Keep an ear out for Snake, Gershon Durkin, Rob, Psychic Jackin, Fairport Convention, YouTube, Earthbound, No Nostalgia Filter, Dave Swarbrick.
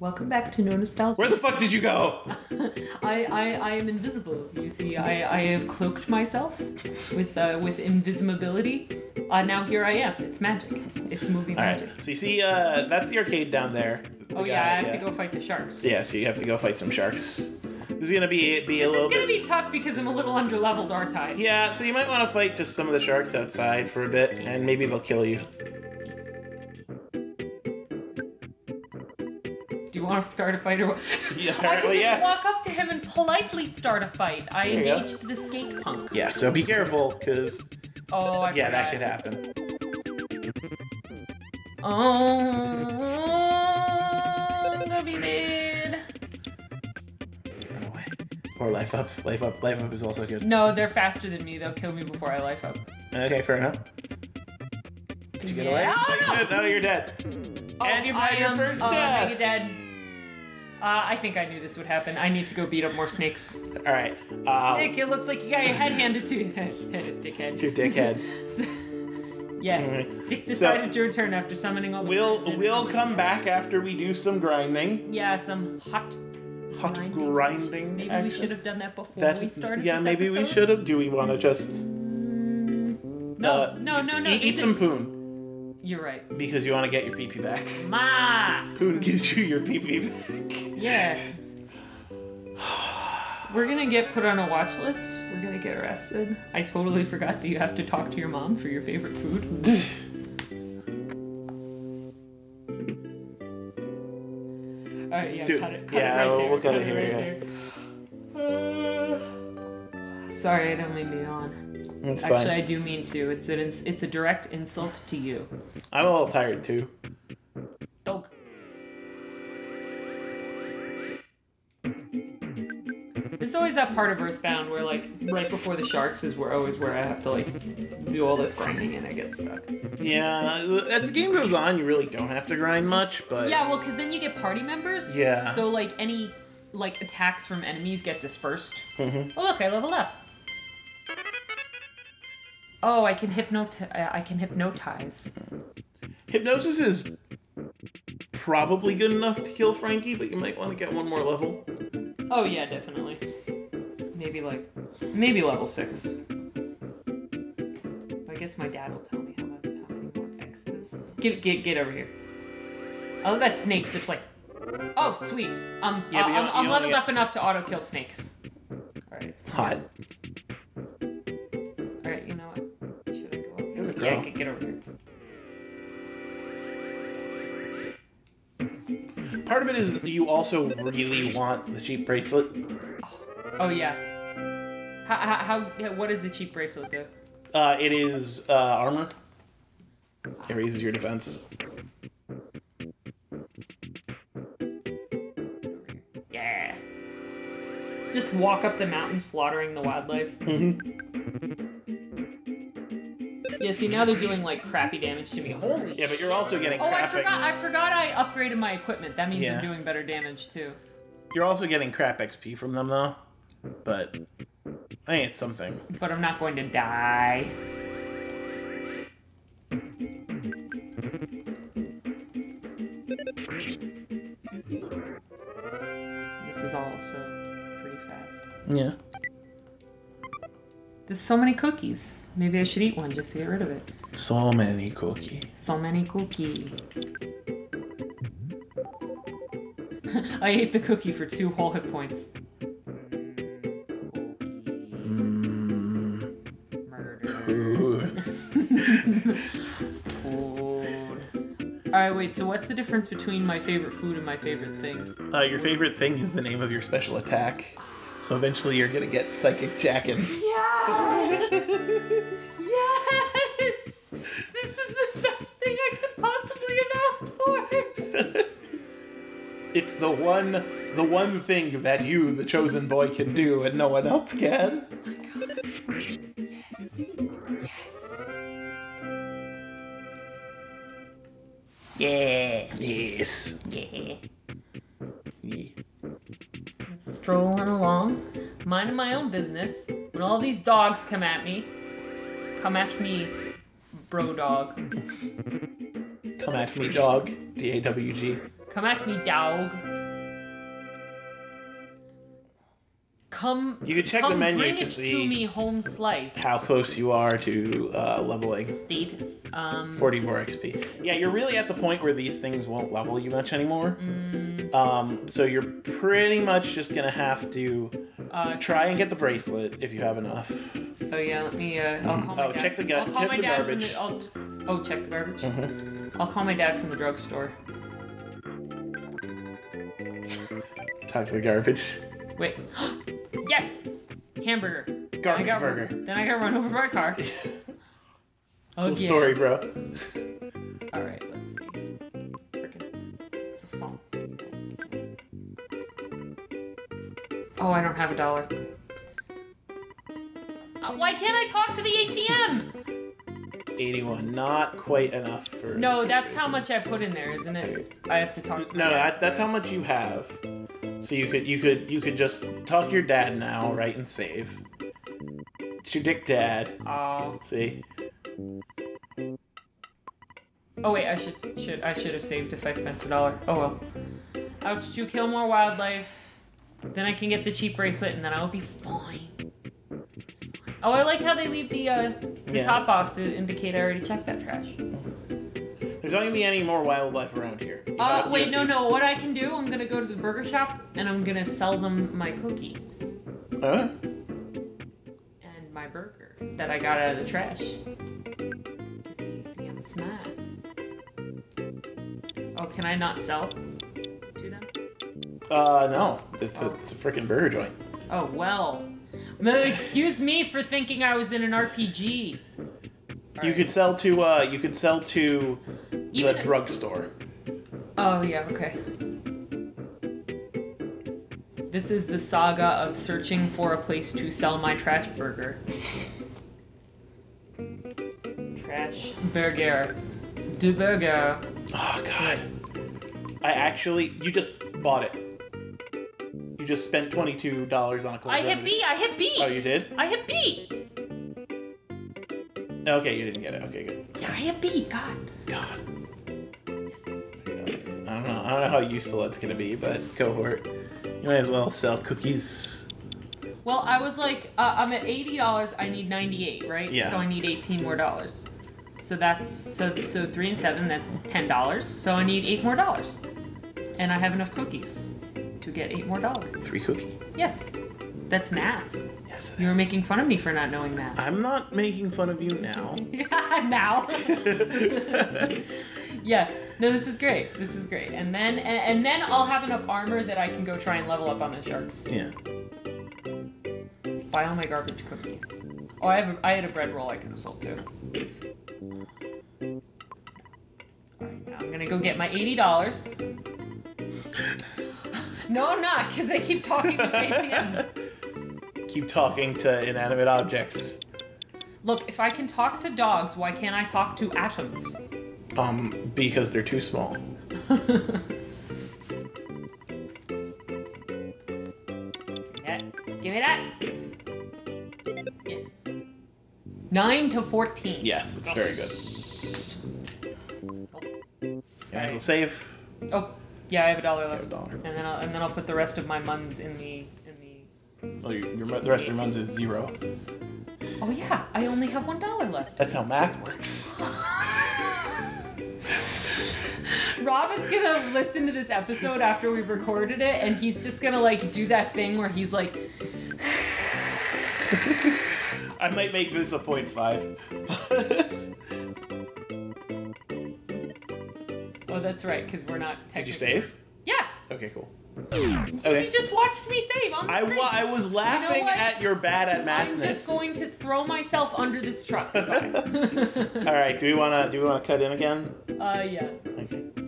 Welcome back to No Nostalgia. Where the fuck did you go? I am invisible. You see, I have cloaked myself with invisibility. Now here I am. It's magic. It's movie magic. All right. So you see, that's the arcade down there. Oh yeah, I have to go fight the sharks. Yeah, so you have to go fight some sharks. This is gonna be a little. This is gonna be tough because I'm a little underleveled, aren't I? Yeah, so you might want to fight just some of the sharks outside for a bit, and maybe they'll kill you. Do you want to start a fight or? Yeah, apparently, yes. I could just walk up to him and politely start a fight. I engaged the skate punk. Yeah, so be careful, because. Oh, I forgot. That could happen. Oh, I'm gonna be mad. Run away. Or life up. Life up. Life up is also good. No, they're faster than me. They'll kill me before I life up. Okay, fair enough. Did you get away? Oh, no, you're dead. Oh, and you've had your first death. Mega dead. I think I knew this would happen. I need to go beat up more snakes. All right. Dick, it looks like you got your head handed to you. Dickhead. Your dickhead. Yeah. Mm-hmm. Dick decided it's your turn after summoning all the. We'll come back after we do some grinding. Yeah, some hot grinding. Maybe we should have done that before we started. Yeah, maybe we should have. Do we want to just? No. Eat some poon. You're right. Because you want to get your pee-pee back. Ma! Poon gives you your pee-pee back. Yeah. We're going to get put on a watch list. We're going to get arrested. I totally forgot that you have to talk to your mom for your favorite food. All right, yeah, dude, cut it right here. Sorry, I don't mean to yawn. It's actually, fine. I do mean to. It's a direct insult to you. I'm a little tired too. Dog. There's always that part of Earthbound where, like, right before the sharks is where I have to, like, do all this grinding and I get stuck. Yeah, as the game goes on, you really don't have to grind much, but yeah, well, because then you get party members. Yeah. So like any like attacks from enemies get dispersed. Mm-hmm. Oh look, I level up. Oh, I can hypnotize. Hypnosis is probably good enough to kill Frankie, but you might want to get one more level. Oh yeah, definitely. Maybe level 6. I guess my dad will tell me how many more X's. Get over here. Oh, that snake just like. Oh sweet. Yeah, I'm leveled up enough to auto kill snakes. All right. Hot. Yeah, get over here. Part of it is you also really want the cheap bracelet. Oh yeah. What does the cheap bracelet do? It is armor. It raises your defense. Yeah. Just walk up the mountain, slaughtering the wildlife. Mm-hmm. Yeah, see, now they're doing, like, crappy damage to me. Holy shit. Yeah, but you're also getting crappy. I forgot I upgraded my equipment. That means I'm doing better damage, too. You're also getting crap XP from them, though. But I think it's something. But I'm not going to die. This is also pretty fast. Yeah. There's so many cookies. Maybe I should eat one just to get rid of it. So many cookies. So many cookies. I ate the cookie for 2 whole hit points. Murder. Alright, wait, so what's the difference between my favorite food and my favorite thing? Your favorite thing is the name of your special attack. So eventually you're gonna get Psychic Jackin. Yes! Yes! This is the best thing I could possibly have asked for! It's the one thing that you, the chosen boy, can do and no one else can. Oh my god. Yes. Yes. Yeah. Yes. Yeah. Yeah. Strolling along, minding my own business, when all these dogs come at me. Come at me, bro dog. Come at me, dog. D-A-W-G. Come at me, dog. Come. You can check the menu to see. Bring it to me, home slice. How close you are to leveling. Status. 44 XP. Yeah, you're really at the point where these things won't level you much anymore. Mm. So you're pretty much just gonna have to try and get the bracelet if you have enough. Oh yeah, let me. I'll call my dad. Check the garbage. I'll call my dad from the. Oh, check the garbage. Mm-hmm. I'll call my dad from the drugstore. Talk to the garbage. Wait. Yes! Hamburger. Garbage burger. Then I got run over by a car. Cool story, bro. Alright, let's see. Frickin'. It's a phone. Oh, I don't have $1. Why can't I talk to the ATM? 81. Not quite enough for... No, that's how much I put in there, isn't it? I have to talk to... No, that's how much you have. So you could just talk to your dad now, right, and save. It's your dick dad. Oh. See. Oh wait, I should have saved if I spent $1. Oh well. Ouch! To kill more wildlife. Then I can get the cheap bracelet, and then I'll be fine. It's fine. Oh, I like how they leave the top off to indicate I already checked that trash. There's not gonna be any more wildlife around here. Wait, no. What I can do, I'm gonna go to the burger shop and I'm gonna sell them my cookies. Huh? And my burger that I got out of the trash. See, I'm smart. Oh, can I not sell to them? No. It's a frickin' burger joint. Oh, well. Excuse me for thinking I was in an RPG. You could sell to the drugstore. Oh yeah, okay. This is the saga of searching for a place to sell my trash burger. Trash burger. Du burger. Oh god. You just bought it. You just spent $22 on a cold. I hit B! Oh, you did? I hit B! Okay, you didn't get it. Okay, good. Yeah, I hit B, God. I don't know how useful that's gonna be, but go for it. You might as well sell cookies. Well, I was like, I'm at $80. I need 98, right? Yeah. So I need 18 more $. So that's so 3 and 7. That's $10. So I need 8 more $, and I have enough cookies to get 8 more $. 3 cookie. Yes, that's math. Yes. You were making fun of me for not knowing math. I'm not making fun of you now. Now. Yeah. No, this is great. This is great. And then I'll have enough armor that I can go try and level up on the sharks. Yeah. Buy all my garbage cookies. Oh, I had a bread roll I could have sold too. All right, now I'm gonna go get my $80. No, I'm not, because I keep talking to ATMs. Keep talking to inanimate objects. Look, if I can talk to dogs, why can't I talk to atoms? Because they're too small. Give me that! Yes. 9 to 14. Yes, it's very good. Oh. Yeah, I will save. Oh, yeah, I have $1 left. And then I'll put the rest of my muns in the. Oh, the rest of your muns is 0. Oh yeah, I only have $1 left. That's how math works. Rob is gonna listen to this episode after we've recorded it, and he's just gonna like do that thing where he's like, I might make this a 0.5. Oh, that's right, because we're not. Did you save? Yeah. Okay, cool. Okay. You just watched me save on the screen. I was laughing at your bad at mathness. I'm just going to throw myself under this truck. All right. Do we wanna cut in again? Yeah. Okay.